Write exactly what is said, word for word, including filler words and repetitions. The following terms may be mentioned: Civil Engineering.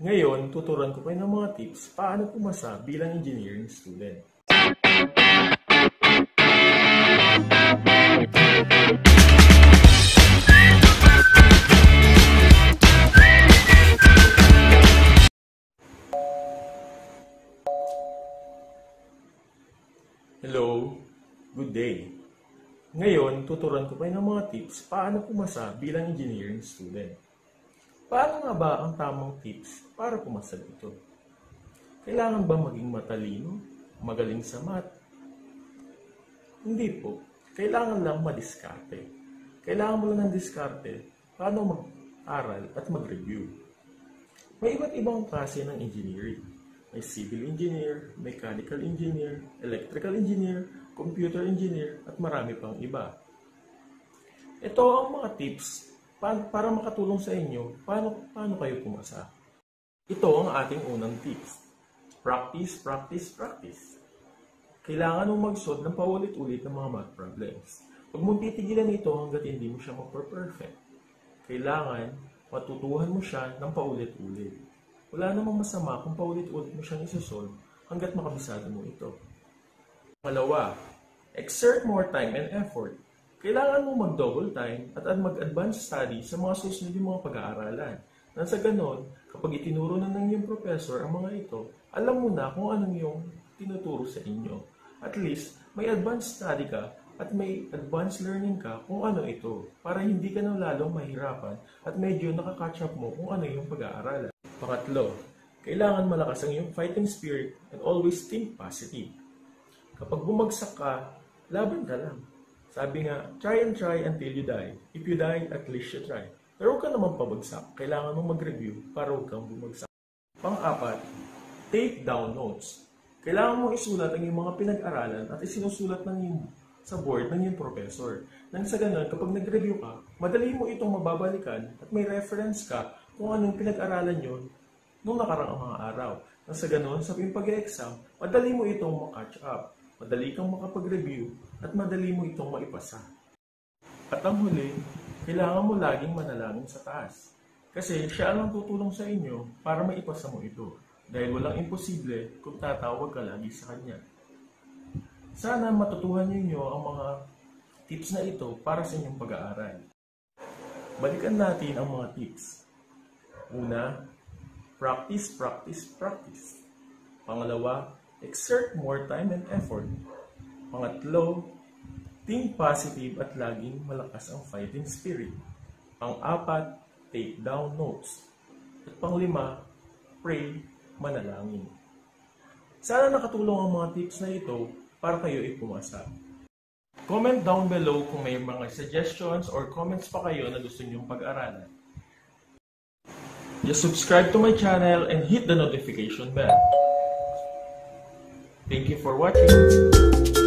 Ngayon, tuturuan ko kayo ng mga tips paano pumasa bilang engineering student. Hello, good day. Ngayon, tuturuan ko kayo ng mga tips paano pumasa bilang engineering student. Paano nga ba ang tamang tips para pumasa dito? Kailangan ba maging matalino? Magaling sa math? Hindi po. Kailangan lang madiskarte. Kailangan mo lang ng diskarte paano mag-aral at mag-review. May iba't ibang klase ng engineering. May civil engineer, mechanical engineer, electrical engineer, computer engineer, at marami pang iba. Ito ang mga tips para makatulong sa inyo, paano, paano kayo pumasa? Ito ang ating unang tips. Practice, practice, practice. Kailangan mong mag-solve ng paulit-ulit ng mga math problems. Huwag mong titigilan ito hanggat hindi mo siya ma-perfect. Kailangan matutuhan mo siya ng paulit-ulit. Wala namang masama kung paulit-ulit mo siyang isosolve hanggat makabisado mo ito. Pangalawa, exert more time and effort. Kailangan mo mag-double time at mag-advance study sa mga susunod yung mga pag-aaralan. Nang sa ganon, kapag itinuro na ng iyong professor ang mga ito, alam mo na kung anong yung tinuturo sa inyo. At least, may advanced study ka at may advanced learning ka kung ano ito para hindi ka na lalong mahirapan at medyo nakakatch up mo kung ano yung pag-aaralan. Pangatlo, kailangan malakas ang iyong fighting spirit and always think positive. Kapag bumagsak ka, laban ka lang. Sabi nga, try and try until you die. If you die, at least you try. Pero huwag ka naman pabagsak. Kailangan mong mag-review para huwag kang bumagsak. Pang-apat, take down notes. Kailangan mong isulat ang iyong mga pinag-aralan at isinusulat ng iyong sa board ng iyong professor. Nang sa ganun, kapag nag-review ka, madali mo itong mababalikan at may reference ka kung anong pinag-aralan nyo nung nakarang mga araw. Nang sa ganun, sa pag-e-exam, madali mo itong ma-catch up. Madali kang makapag-review at madali mo itong maipasa. At ang huli, kailangan mo laging manalangin sa taas. Kasi siya ang tutulong sa inyo para maipasa mo ito. Dahil walang imposible kung tatawag ka lagi sa kanya. Sana matutuhan ninyo ang mga tips na ito para sa inyong pag-aaral. Balikan natin ang mga tips. Una, practice, practice, practice. Pangalawa, exert more time and effort. Pangatlo, think positive at laging malakas ang fighting spirit. Pang-apat, take down notes. At panglima, pray, manalangin. Sana nakatulong ang mga tips na ito para kayo ay pumasa. Comment down below kung may mga suggestions or comments pa kayo na gusto nyong pag-aralan. Just subscribe to my channel and hit the notification bell. Thank you for watching.